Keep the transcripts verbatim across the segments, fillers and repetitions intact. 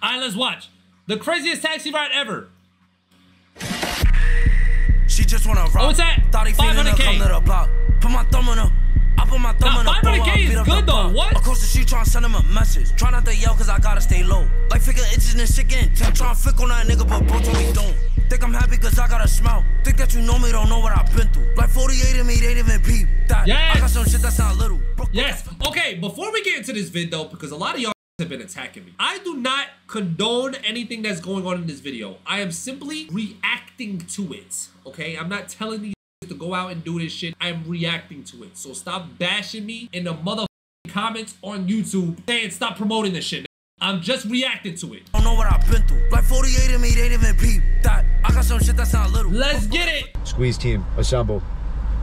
All right, let's watch. The craziest taxi ride ever. She just wanna rock. Oh, what's that? five hundred K. Put my thumb on her. I put my thumb nah, in the five hundred K is good though. What? Of course, she tryna send him a message. Try not to yell, cause I gotta stay low. Like figure itches and shit getting tight. Tryna flick on that nigga, but bro, told me don't. Think I'm happy cause I got a smile. Think that you know me, don't know what I've been through. Like forty-eight of me, they didn't even peep. That yes. I got some shit that's not little. Bro, yes. Okay, before we get into this vid though, because a lot of y'all have been attacking me. I do not condone anything that's going on in this video. I am simply reacting to it. Okay, I'm not telling these to go out and do this shit. I'm reacting to it. So stop bashing me in the motherfucking comments on YouTube saying stop promoting this shit. I'm just reacting to it. I don't know what I've been through. Like forty-eight of me, they didn't even peep. That I got some shit that's not little. Let's get it. Squeeze team, assemble.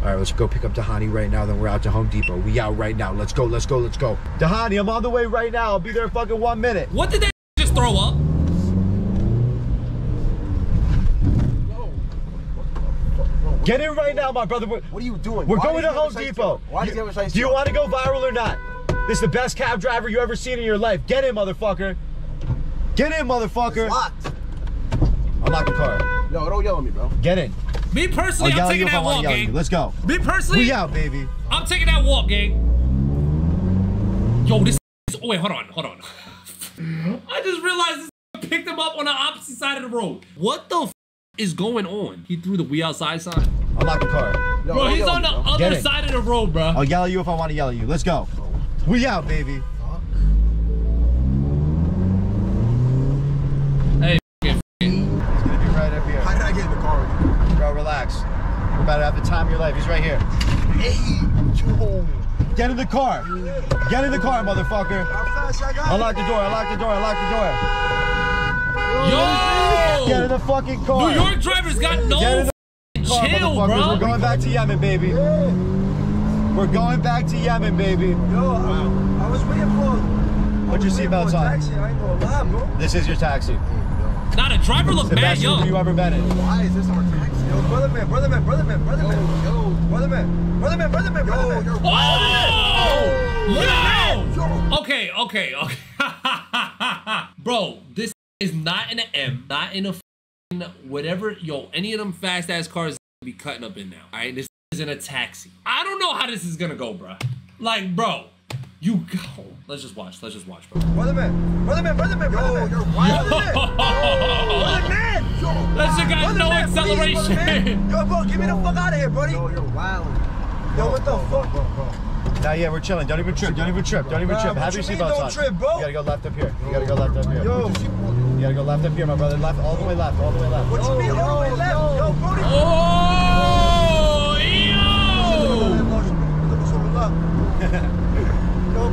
All right, let's go pick up Dahani right now. Then we're out to Home Depot. We out right now. Let's go, let's go, let's go. Dahani, I'm on the way right now. I'll be there in fucking one minute. What did that just throw up? Get in right now, my brother. What are you doing? We're Why going to Home Depot. Why you, you do you want to go viral or not? This is the best cab driver you ever seen in your life. Get in, motherfucker. Get in, motherfucker. It's locked. Unlock the car. No, don't yell at me, bro. Get in. Me personally, I'm taking that walk, gang. Let's go. Me personally, we out, baby. I'm taking that walk, gang. Yo, this is. Oh, wait, hold on, hold on. I just realized this picked him up on the opposite side of the road. What the f is going on? He threw the "we outside" sign. Unlock the car. No, bro, he's on the you, other side of the road, bro. I'll yell at you if I want to yell at you. Let's go. We out, baby. Hey, it's gonna be right up here. How did I get in the car with you? Bro, relax. You're about to have the time of your life. He's right here. Hey, get in the car. Get in the car, motherfucker. Unlock the door. Unlock the door. Unlock the door. Yo. Get in the fucking car. New York drivers got no car, chill, bro. We're going back to Yemen, baby. Yeah. We're going back to Yemen, baby. Yo, wow. I, I was waiting for. Put your seatbelts on. Taxi. I ain't gonna lie, bro. This is your taxi. Not a driver looks bad, yo. You ever been in? Why is this our taxi? Yo, brother man, brother man, brother man, brother man, yo, brother man, brother man, brother man, brother man. Oh, yo. Okay, okay, okay. Bro, this is not in an M, not in a whatever, yo, any of them fast ass cars be cutting up in now. All right, this is in a taxi. I don't know how this is gonna go, bro. Like, bro, you go. Let's just watch, let's just watch, bro. Brother man, brother man, brother man, brother man. Yo, brother man. That shit got no acceleration. Yo, bro, get me the fuck out of here, buddy. Yo, you're wildin'. Yo, what the fuck, bro, bro. Nah, yeah, we're chilling. Don't even trip. Don't even trip. Don't even trip. Have your seatbelts on. Trip, bro. You gotta go left up here. You gotta go left up here. Yo. You gotta go left up here, my brother. Left, all the way left, all the way left. What you mean, all the way left? Yo, booty. Oh, yo.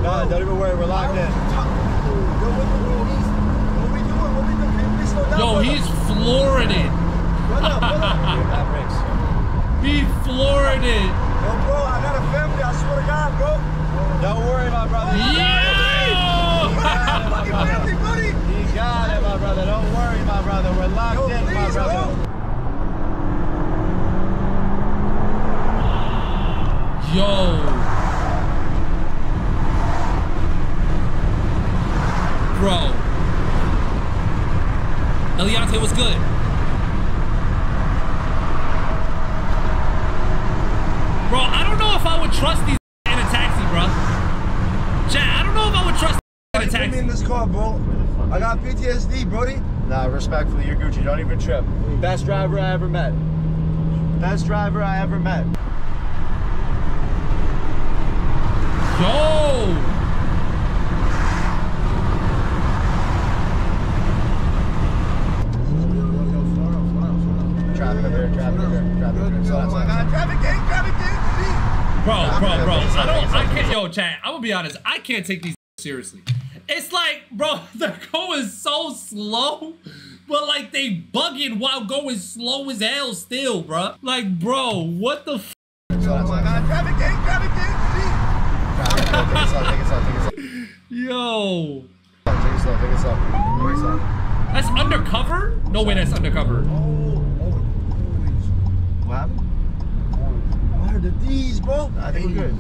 Nah, don't even worry. We're locked in. Yo, he's flooring it. He floored it. Yo, bro, I got a family, I swear to God, bro. Don't worry, my brother. Yeah! Fucking family, buddy. You got it, my brother. Don't worry, my brother. We're locked Yo, in, please, my brother. Bro. Yo. Bro. Eliante was good. Bro, I don't know if I would trust these in a taxi, bro. Jack, I don't know if I would trust in a taxi. Put me in this car, bro. I got P T S D, Brody. Nah, respectfully, you're Gucci. Don't even trip. Best driver I ever met. Best driver I ever met. Yo! Traffic over here, traffic over here, traffic over here. So oh my God, traffic gang, traffic gang, please. Bro, bro, bro, I don't, I can't, yo, Chad, I'm gonna be honest, I can't take these seriously. It's like, bro, they're going so slow, but like they bugging while going slow as hell still, bro. Like, bro, what the f? Oh my God, traffic gang, traffic gang, please. Yo. Take it slow, take it slow, take it slow. That's undercover? No way that's undercover. What happened? I heard the D's, bro. I think we're good. I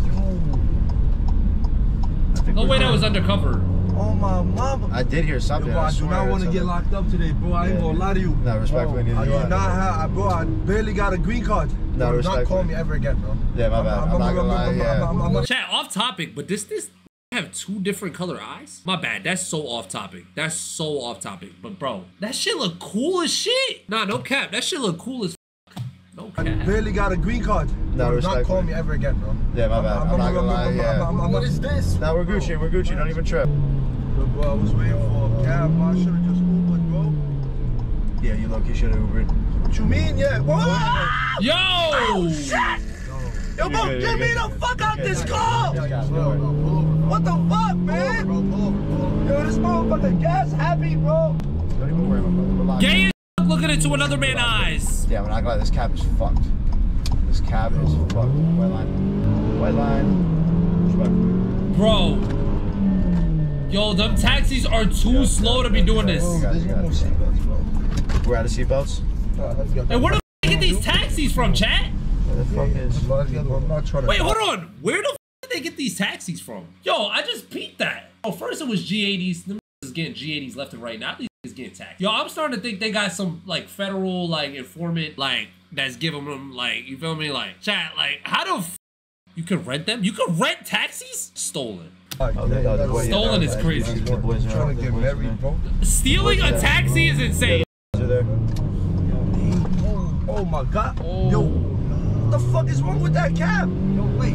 think no we're way good. That was undercover. Oh my mama. I did hear something. Yo, bro, I, I do not want to get locked up today, bro. I yeah, ain't gonna lie to you. Not respectfully, neither. I do not have, bro. I barely got a green card. No, do not call me ever again, bro. Yeah, my bad. I'm, I'm, I'm not gonna lie. Chat, off topic, but this this have two different color eyes. My bad. That's so off topic. That's so off topic. But bro, that shit look cool as shit. Nah, no cap. That shit look cool as. No cap. I barely got a green card. No, do not call me ever again, bro. Yeah, my bad. I'm not gonna lie. What is this? Nah, we're Gucci. We're Gucci. Don't even trip. Bro, I was waiting for a cab. I should have just Ubered, bro. Yeah, you lucky should have Ubered. What you mean? Yeah. Whoa! Yo! Oh, shit! Yo, bro, good, get me the fuck out this car! Yo, yo, bro, bro, pull over, bro. What the fuck, man? Pull over, bro, pull over, pull over. Yo, this motherfucker gas happy, bro. Don't even worry about it. Gay as looking into another man's eyes. Yeah, we're not glad. This cab is fucked. This cab is fucked. White line. White line. Bro. Yo, them taxis are too yeah, slow yeah, to be doing yeah, this. We're out of seatbelts. And where the f get these taxis from, chat? Where the fuck is? Wait, hold on. Where the f did they get these taxis from? Yo, I just peeped that. Oh, first it was G eighties. Them is getting G eighties left and right. Now these is getting taxed. Yo, I'm starting to think they got some like federal like informant like that's giving them like, you feel me, like chat. Like how the f you could rent them? You could rent taxis? Stolen. Oh, yeah, yeah, yeah. Stolen is crazy. Trying to get married, bro. Stealing a taxi is insane. Oh my god. Oh. Yo, what the fuck is wrong with that cab? Yo, wait.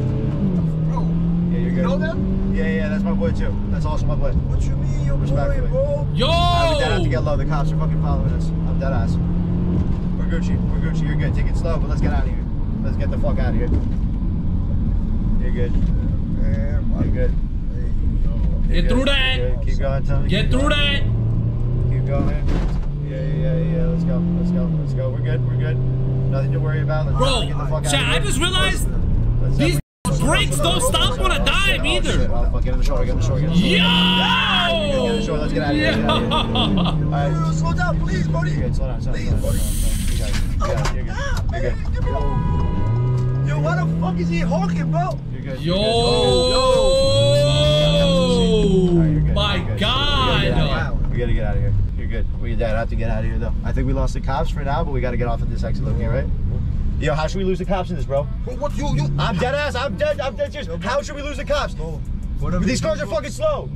Bro. Yeah, you're good. You know them? Yeah, yeah, that's my boy too. That's also my boy. What you mean, yo, boy, bro? Yo! I'm dead out to get low. The cops are fucking following us. I'm dead ass. We're Gucci. We're Gucci. You're good. Take it slow, but let's get out of here. Let's get the fuck out of here. You're good. You're good. Get, get through that. Get, keep going, Tommy. Get through that. Keep going. Yeah, yeah, yeah, yeah. Let's go. Let's go. Let's go. We're good. We're good. Nothing to worry about. Let's bro, get the fuck out I here. Just realized let's, let's these brakes don't stop on a dime either. Fuck, get in the shore. Get in the shore. Get in the shore. Yo! Get in the shore. Let's get out of here. Get out of here. All right. Slow down, please, buddy. Good. Slow down. Slow down. Slow down. You guys. You guys. You're good. You're good. Yo, why the fuck is he honking, bro? You're good. Yo! Yo! Right, my you're god! We gotta, we gotta get out of here. You're good. We gotta have to get out of here though. I think we lost the cops for now, but we gotta get off at this exit location, right? Yo, how should we lose the cops in this, bro? What you? You? I'm dead ass. I'm dead. I'm dead serious. How should we lose the cops? No. These cars are fucking slow.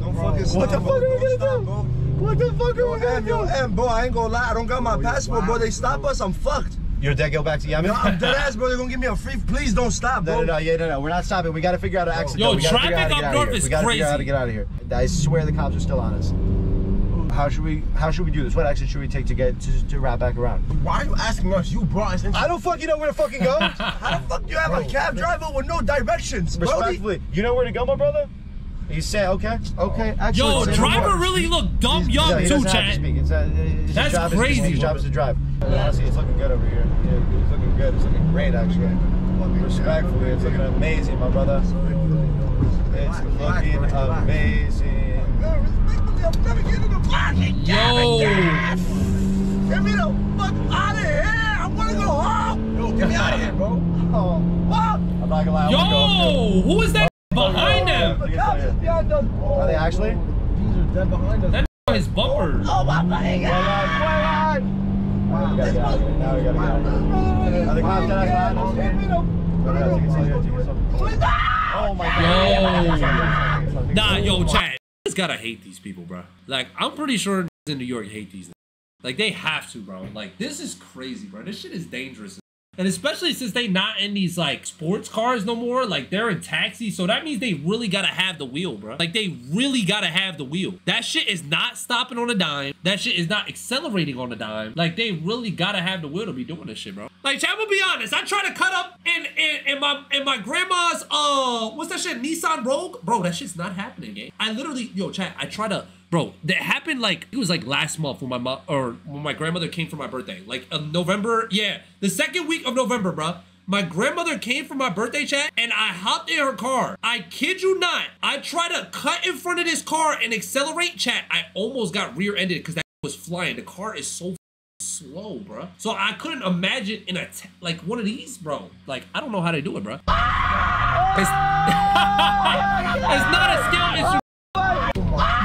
Don't fucking slow. What the fuck are we gonna do? What the fuck are we gonna do? And bro, I ain't gonna lie. I don't got my passport, bro. They stop us. I'm fucked. You're dead, go back to Yemen? No, I'm dead ass, bro. They're gonna give me a free. Please don't stop, bro. No, no, no, yeah, no, no. We're not stopping. We gotta figure out an accident. Yo, traffic up north is crazy. We gotta figure out how to get out of here. I swear the cops are still on us. How should we How should we do this? What exit should we take to get to, to wrap back around? Why are you asking us? You brought us into I don't fucking know where to fucking go. How the fuck do you have bro, a cab driver with no directions, bro? Respectfully, you know where to go, my brother? You say okay, okay. Actually, yo, driver really look dumb he's, young no, too, Chad. To that's job crazy. Is, his job is to drive. Yeah. Honestly, it's looking good over here. Yeah, it's looking good. It's looking great, actually. Respectfully, it's looking amazing, my brother. It's looking amazing. Yo, get me the fuck out of here! I wanna go home. Yo, get me out of here, bro. Oh, what? I'm not gonna lie. Yo, who is that? Behind them! The cops is behind us! Are they actually? These are dead behind us. That n***a is bumper! Oh my fucking god! Now we gotta get out of here. Now we gotta get out of here. Are the cops dead behind us? Oh my god! Yo! Nah, yo, chat. You just gotta hate these people, bro. Like, I'm pretty sure in New York hate these. Like, they have to, bro. Like, this is crazy, bro. This shit is dangerous. And especially since they not in these like sports cars no more, like they're in taxis. So that means they really gotta have the wheel, bro. Like they really gotta have the wheel. That shit is not stopping on a dime. That shit is not accelerating on a dime. Like they really gotta have the wheel to be doing this shit, bro. Like, I'm gonna be honest. I try to cut up in in, in my in my grandma's uh what's that shit? Nissan Rogue, bro. That shit's not happening, gang. I literally, yo, chat. I try to. Bro, that happened like, it was like last month when my mom, or when my grandmother came for my birthday. Like uh, November, yeah, the second week of November, bro. My grandmother came for my birthday, chat, and I hopped in her car. I kid you not. I tried to cut in front of this car and accelerate, chat. I almost got rear-ended because that was flying. The car is so slow, bro. So I couldn't imagine in a, t like one of these, bro. Like, I don't know how they do it, bro. It's, it's not a skill issue.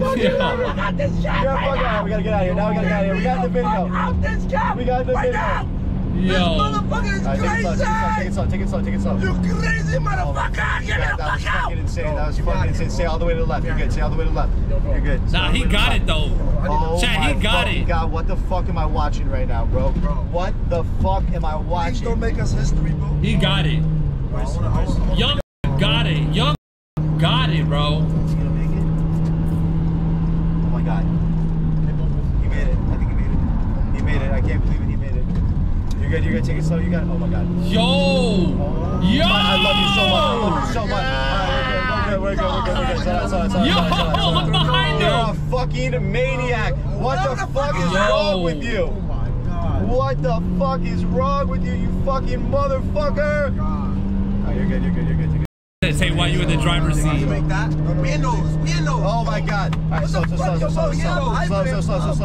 don't yeah. you ever look at this shit yeah, right now. We gotta get out of here. Now we gotta get out of here. We got the video. Out this job. We got the right video. Now. Yo. This motherfucker is right, take it slow, take it slow, take it slow, take it slow. Take it slow. You crazy motherfucker! Get the fuck out! That was fucking insane. That was fucking insane. Stay all the way to the left. You're good. Stay all the way to the left. You're good. Nah, he got it though. Oh Chad, he got it. God, what the fuck am I watching right now, bro? Bro, what the fuck am I watching? Please don't make us history, bro. He got it. Young got it. Young got it, bro. Is he gonna make it? Oh my god. He made it. I think he made it. He made it. I can't believe it. He made it. You're good, you're good, take it slow, you got it. Oh my god. Yo! Oh. Yo! I love you so much. I love you so much. Yeah. Alright, we're good, we're good, we're good, we're good. Shout out, shout out, shout out. Yo! Shout out, shout out, shout out. Look behind You're him! You're a fucking maniac. What the, the fuck, fuck is yo. wrong with you? Oh my god. What the fuck is wrong with you, you fucking motherfucker? Oh, oh you're good, you're good, you're good, you're good. Say why you in the driver's seat. You make that? Windows, windows. Oh my god. Alright, so so so so so so so so so so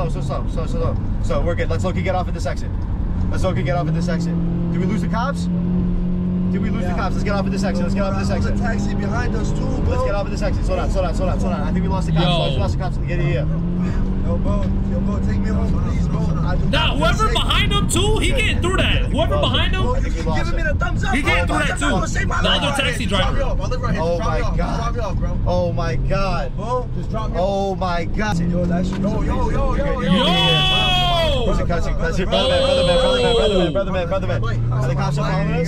so so so so we're good. Let's look and get off at this exit. Let's go get off at this exit. Did we lose the cops? Did we lose yeah. the cops? Let's get off at this exit. Let's get off at this exit. There's a taxi behind us too, bro. Let's get off at this exit. Slow down, slow down, slow down, slow down. I think we lost the cops. Yo. We lost the cops. Get it here. Yo, bro. Yo, bro. Take me home, please, bro. Nah, whoever behind him too, he getting through that. Whoever behind him, giving me the thumbs up. He getting through that too. The other taxi driver. Drop me off. Oh my god. Drop me off, bro. Oh my god. Bro, just drop me off. Oh my god. Yo, that's yo, yo, yo, yo, yo. Who's it cussing? That's your brother, brother, brother, brother, brother, brother, brother, brother, brother. Are the cops following us?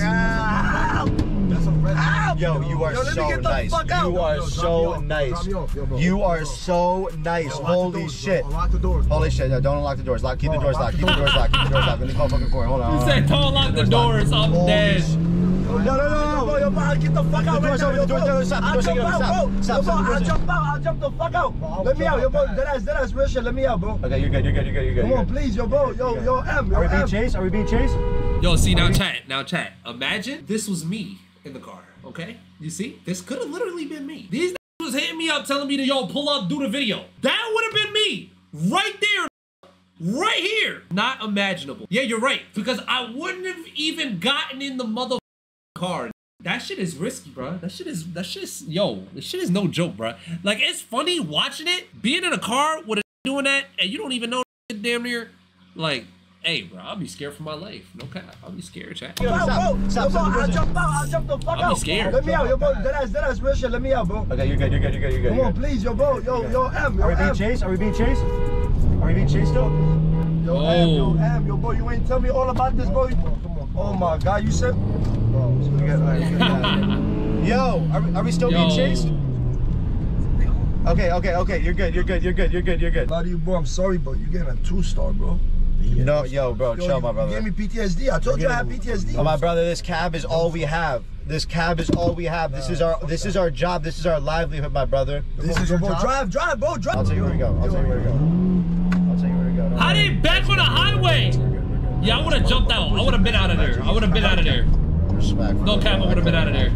Yo, you are so nice. You are so nice. You are so nice. Holy shit. Holy shit. Don't unlock the doors. Lock. Keep the doors locked. Keep the doors locked. Keep the doors locked. Let me call fucking court. Hold on. You said don't lock the doors. I'm dead. No, no, no, no. Yo, bro, get the fuck out right now. Yo, bro, I'll jump out, bro. Yo, bro, I'll jump out. I'll jump the fuck out. Let me out, yo, bro. That ass, that ass, real shit. Let me out, bro. Okay, you're good, you're good, you're good, you're good. Come on, please, yo, bro. Yo, yo, M. Are we being chased? Are we being chased? Yo, see, now chat, now chat. Imagine this was me in the car, okay? You see? This could have literally been me. These was hitting me up, telling me to, yo, pull up, do the video. That would have been me. Right there. Right here. Not imaginable. Yeah, you're right. Because I wouldn't have even gotten in the mother... car. That shit is risky, bro. That shit is, that shit is, yo, this shit is no joke, bro. Like, it's funny watching it, being in a car with a doing that, and you don't even know damn near, like, hey, bro, I'll be scared for my life. No cap. I'll be scared, chat. Yo, stop, bro, stop, stop, I'll jump out, I'll jump the fuck out. I'll be scared. Let me out, yo, bro, that ass, that ass, real shit, let me out, bro. Okay, you're good, you're good, you're good, you're good. Come on, please, yo, bro, yo, yo, M, yo, Are we being chased? Are we being chased? Are we being chased, though? Yo, oh. M, yo, M, yo, bro, you ain't tell me all about this, bro. Oh, my God, you said... Yo, are we, are we still Yo. being chased? Okay, okay, okay. You're good. You're good. You're good. You're good. You're good. A lot of you, bro. I'm sorry, but you're getting a two-star, bro. Yeah. No, yo, bro, yo, chill, my brother. You gave me P T S D. I told you I have P T S D. Oh, my brother, this cab is all we have. This cab is all we have. This is our, this is our job. This is our livelihood, my brother. This is your job. Drive, drive, bro, drive. I'll tell you where we go. I'll tell you where we go. I'll tell you where we go. I didn't back on the highway. Yeah, I would have jumped out. I would have been out of there. I would have been out of there. No cap, I would have been out of there.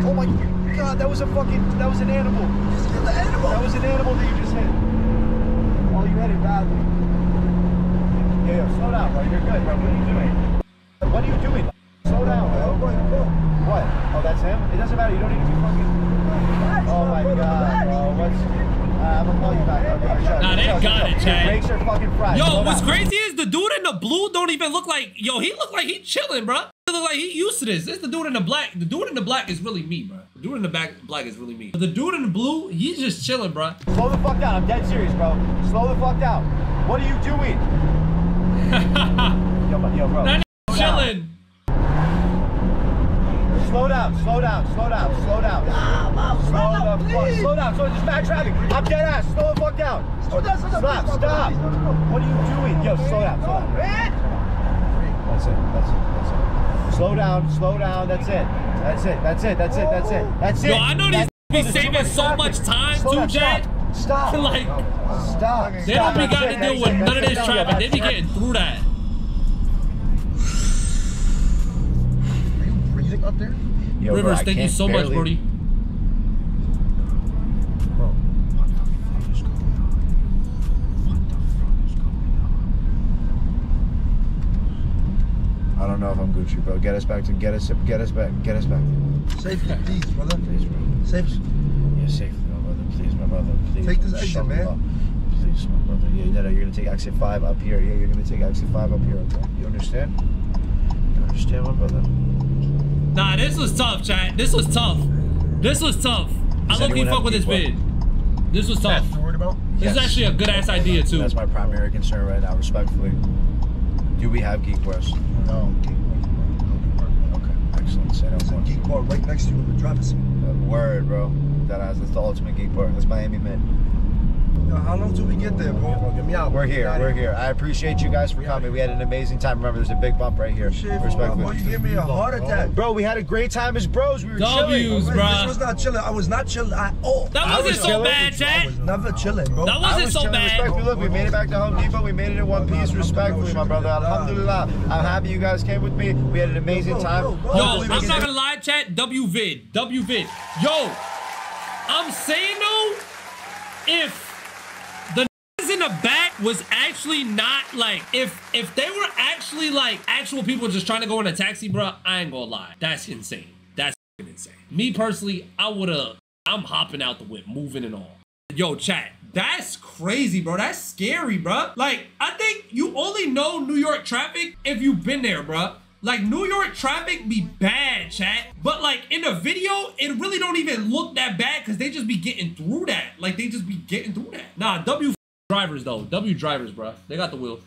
Oh my god, that was a fucking, that was an animal. You just killed the animal. That was an animal that you just hit. Oh, you hit it badly. Yeah, yo, slow down, bro. You're good, bro. What are you doing? What are you doing? Slow down, bro. What? Oh, that's him? It doesn't matter. You don't need to be fucking... Oh my god, bro. What's... Uh, I'm gonna call you back. Nah, they got it, Chad. Yo, what's crazy is the dude in the blue don't even look like... Yo, he look like he chilling, bro. Look like he used to this. This the dude in the black. The dude in the black is really me, bro. The dude in the back black is really me. But the dude in the blue, he's just chilling, bro. Slow the fuck down. I'm dead serious, bro. Slow the fuck down. What are you doing? yo, yo, bro. That slow chilling. Down. Slow down. Slow down. Slow down. Slow down. Nah, mom, slow down, the fuck. Slow down. So just bad traffic. I'm dead ass. Slow the fuck down. Slow down. Slow down. Stop. Stop. Stop. What are you doing? Yo, slow down. Slow down. That's it. That's it. That's it. Slow down, slow down, that's it. That's it, that's it, that's it, that's it, that's it. Yo, I know these be saving so much time too, Jack. Stop. Like, stop. They don't be got to deal with none of this traffic. They be getting through that. Are you breathing up there? Rivers, thank you so much, Brody. I don't know if I'm Gucci, bro. Get us back to get us get us back get us back. Safely, please, brother. Please, bro. Safely. Yeah, safely, brother. please, my brother. Please, take this exit, man. Please, my brother. Yeah, you know that you're gonna take exit five up here. Yeah, you're gonna take exit five up here. Okay? You understand? You understand, my brother? Nah, this was tough, chat. This was tough. This was tough. I low key fuck with this bid. This was tough. That's what you're worried about? This yes. is actually a good ass idea too. That's my primary concern right now, respectfully. Do we have Geek Wars? No. Excellent. Say that one. Geek bar right next to you with the driver's seat. Word, bro. That has the ultimate geek bar. That's Miami Mint. Yo, how long till we get there, bro? bro get me out. We're here. We're here. I appreciate you guys for coming. We had an amazing time. Remember, there's a big bump right here. Respectfully. You gave me a heart attack, bro. We had a great time as bros. We were W's, chilling. Bro. This was not chilling. I was not chilling at all. That wasn't was so chilling. bad, Chad. Was never chilling, bro. That wasn't was so bad. Respectfully, look, we made it back to Home Depot. We made it in one piece. Respectfully, my brother. Alhamdulillah. I'm happy you guys came with me. We had an amazing bro, bro, bro. time. Yo, I'm not gonna lie, Chad. W vid, W vid. Yo, I'm saying though, if. in the back was actually not like if if they were actually like actual people just trying to go in a taxi, bro, I ain't gonna lie, that's insane. That's insane. Me personally, I would've I'm hopping out the whip, moving and all. Yo, chat, that's crazy, bro. That's scary, bro. Like, I think you only know New York traffic if you've been there, bro. Like, New York traffic be bad, chat. But, like, in the video, it really don't even look that bad because they just be getting through that. Like, they just be getting through that. Nah, W drivers though. W drivers, bro. They got the wheel.